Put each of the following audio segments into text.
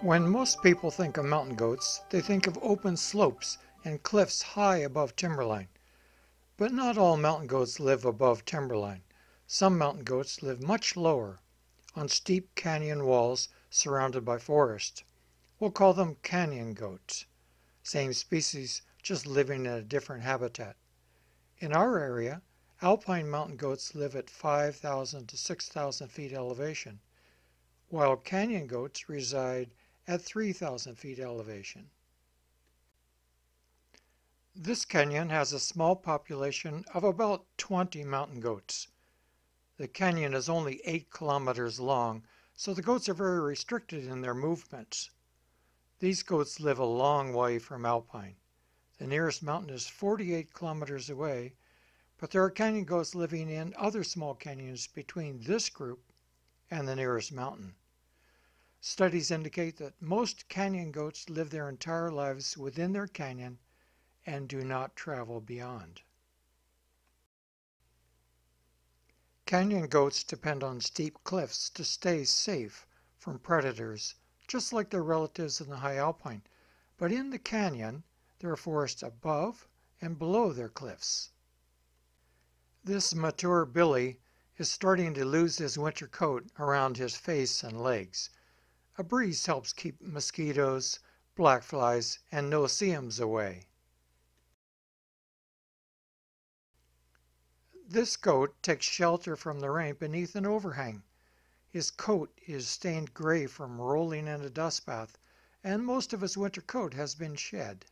When most people think of mountain goats, they think of open slopes and cliffs high above timberline. But not all mountain goats live above timberline. Some mountain goats live much lower, on steep canyon walls surrounded by forest. We'll call them canyon goats. Same species, just living in a different habitat. In our area, alpine mountain goats live at 5,000 to 6,000 feet elevation, while canyon goats reside at 3,000 feet elevation. This canyon has a small population of about 20 mountain goats. The canyon is only 8 kilometers long, so the goats are very restricted in their movements. These goats live a long way from alpine. The nearest mountain is 48 kilometers away, but there are canyon goats living in other small canyons between this group and the nearest mountain. Studies indicate that most canyon goats live their entire lives within their canyon and do not travel beyond. Canyon goats depend on steep cliffs to stay safe from predators, just like their relatives in the high alpine. But in the canyon, there are forests above and below their cliffs. This mature billy is starting to lose his winter coat around his face and legs. A breeze helps keep mosquitoes, blackflies, and no-see-ums away. This goat takes shelter from the rain beneath an overhang. His coat is stained gray from rolling in a dustbath, and most of his winter coat has been shed.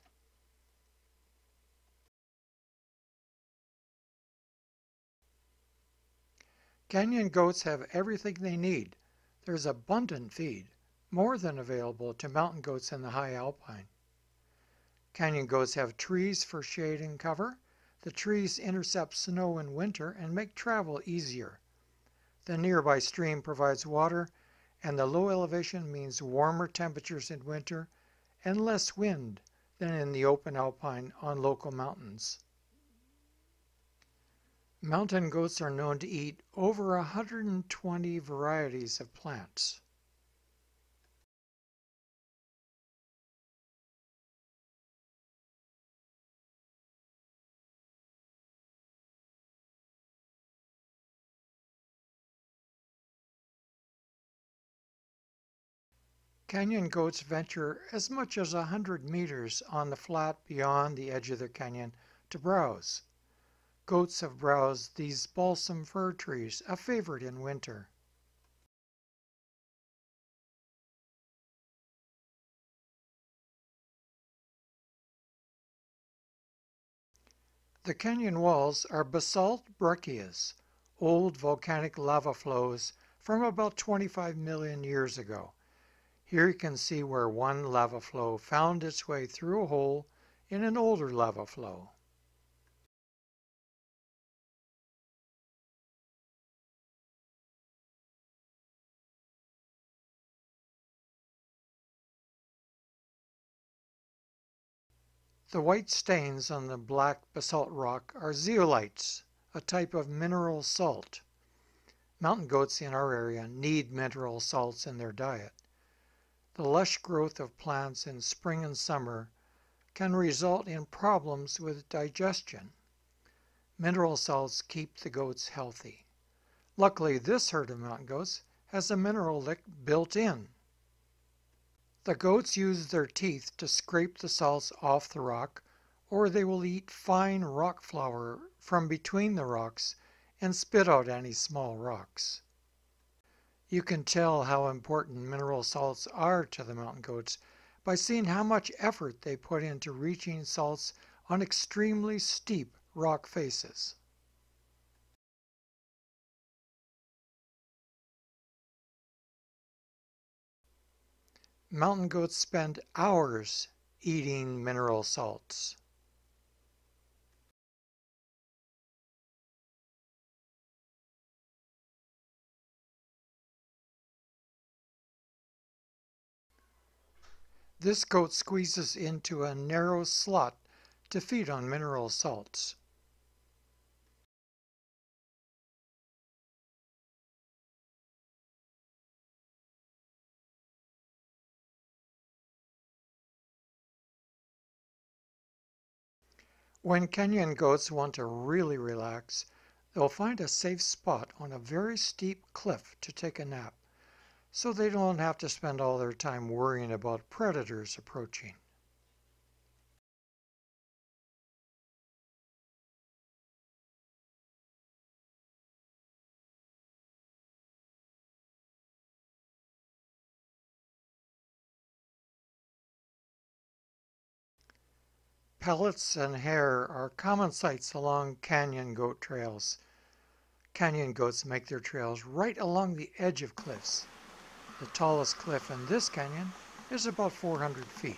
Canyon goats have everything they need. There's abundant feed, more than available to mountain goats in the high alpine. Canyon goats have trees for shade and cover. The trees intercept snow in winter and make travel easier. The nearby stream provides water, and the low elevation means warmer temperatures in winter and less wind than in the open alpine on local mountains. Mountain goats are known to eat over 120 varieties of plants. Canyon goats venture as much as 100 meters on the flat beyond the edge of their canyon to browse. Goats have browsed these balsam fir trees, a favorite in winter. The canyon walls are basalt breccias, old volcanic lava flows from about 25 million years ago. Here you can see where one lava flow found its way through a hole in an older lava flow. The white stains on the black basalt rock are zeolites, a type of mineral salt. Mountain goats in our area need mineral salts in their diet. The lush growth of plants in spring and summer can result in problems with digestion. Mineral salts keep the goats healthy. Luckily, this herd of mountain goats has a mineral lick built in. The goats use their teeth to scrape the salts off the rock, or they will eat fine rock flour from between the rocks and spit out any small rocks. You can tell how important mineral salts are to the mountain goats by seeing how much effort they put into reaching salts on extremely steep rock faces. Mountain goats spend hours eating mineral salts. This goat squeezes into a narrow slot to feed on mineral salts. When Kenyan goats want to really relax, they'll find a safe spot on a very steep cliff to take a nap, so they don't have to spend all their time worrying about predators approaching. Pellets and hair are common sights along canyon goat trails. Canyon goats make their trails right along the edge of cliffs. The tallest cliff in this canyon is about 400 feet.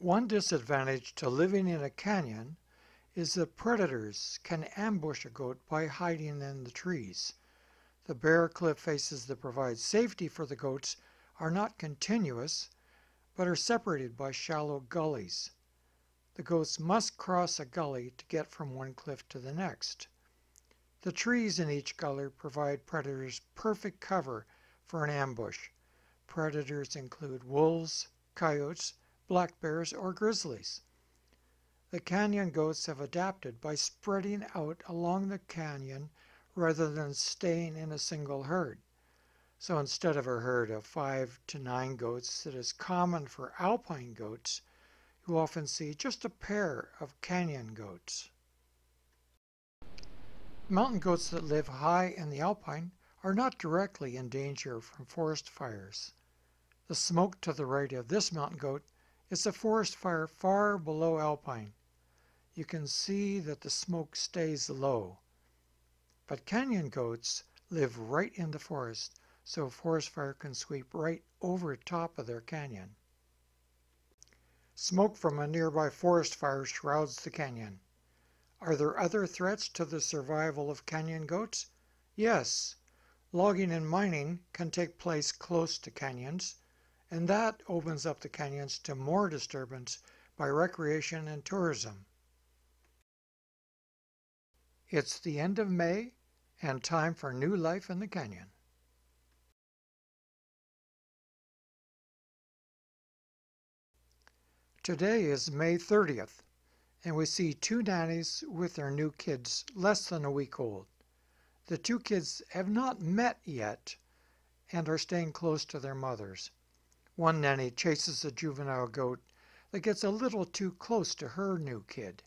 One disadvantage to living in a canyon is that predators can ambush a goat by hiding in the trees. The bare cliff faces that provide safety for the goats are not continuous, but are separated by shallow gullies. The goats must cross a gully to get from one cliff to the next. The trees in each gully provide predators perfect cover for an ambush. Predators include wolves, coyotes, black bears, or grizzlies. The canyon goats have adapted by spreading out along the canyon rather than staying in a single herd. So instead of a herd of 5 to 9 goats that is common for alpine goats, you often see just a pair of canyon goats. Mountain goats that live high in the alpine are not directly in danger from forest fires. The smoke to the right of this mountain goat is a forest fire far below alpine. You can see that the smoke stays low. But canyon goats live right in the forest, so a forest fire can sweep right over top of their canyon. Smoke from a nearby forest fire shrouds the canyon. Are there other threats to the survival of canyon goats? Yes. Logging and mining can take place close to canyons, and that opens up the canyons to more disturbance by recreation and tourism. It's the end of May and time for new life in the canyon. Today is May 30th, and we see two nannies with their new kids less than a week old. The two kids have not met yet and are staying close to their mothers. One nanny chases a juvenile goat that gets a little too close to her new kid.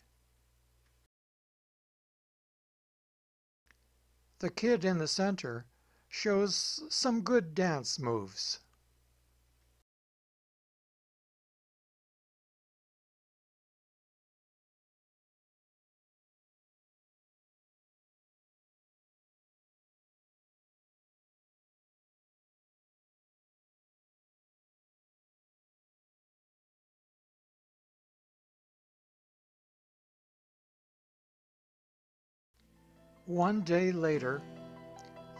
The kid in the center shows some good dance moves. One day later,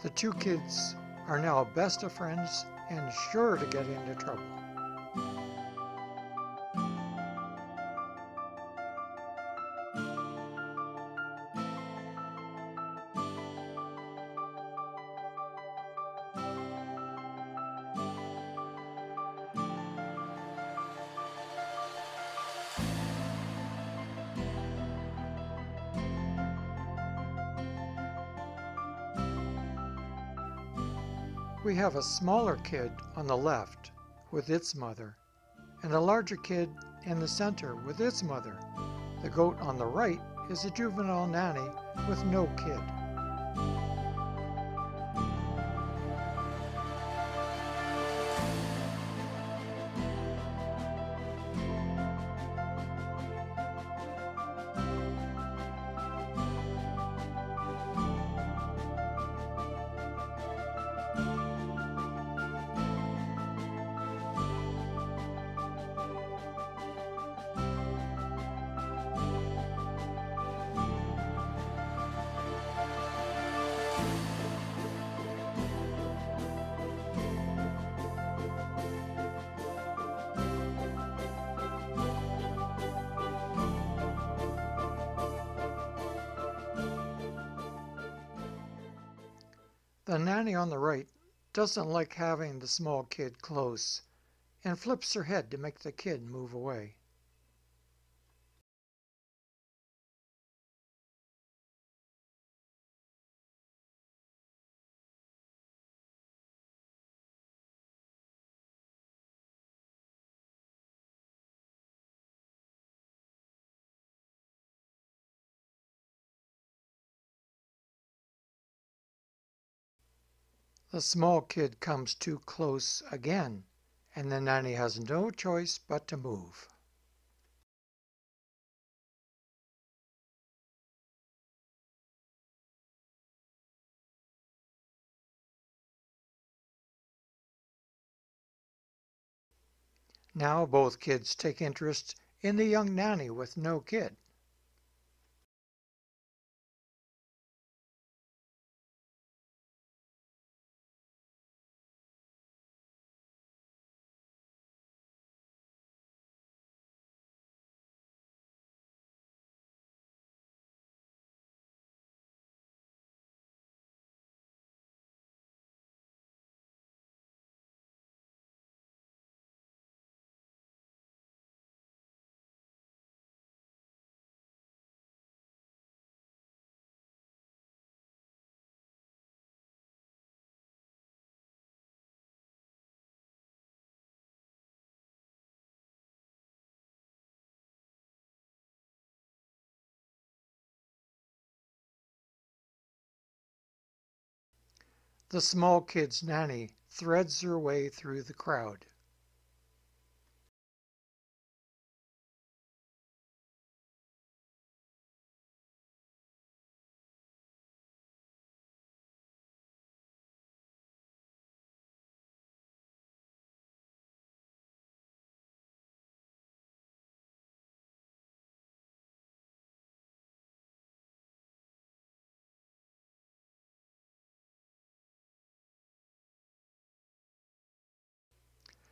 the two kids are now best of friends and sure to get into trouble. We have a smaller kid on the left with its mother, and a larger kid in the center with its mother. The goat on the right is a juvenile nanny with no kid. The nanny on the right doesn't like having the small kid close and flips her head to make the kid move away. The small kid comes too close again, and the nanny has no choice but to move. Now both kids take interest in the young nanny with no kid. The small kid's nanny threads her way through the crowd.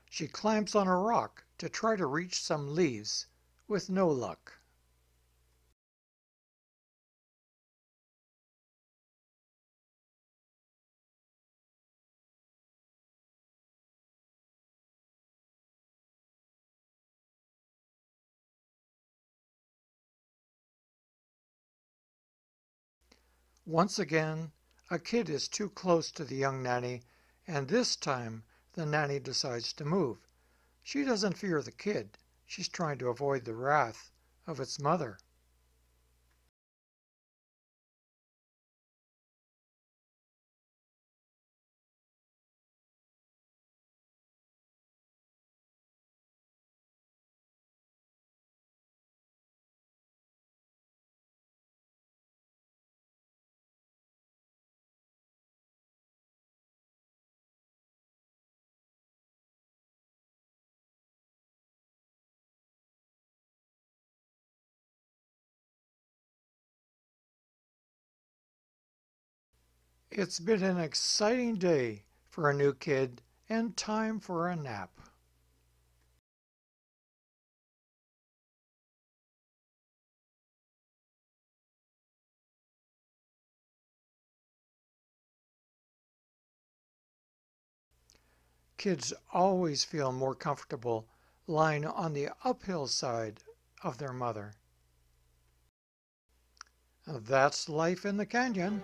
She climbs on a rock to try to reach some leaves, with no luck. Once again, a kid is too close to the young nanny, and this time the nanny decides to move. She doesn't fear the kid. She's trying to avoid the wrath of its mother. It's been an exciting day for a new kid and time for a nap. Kids always feel more comfortable lying on the uphill side of their mother. That's life in the canyon.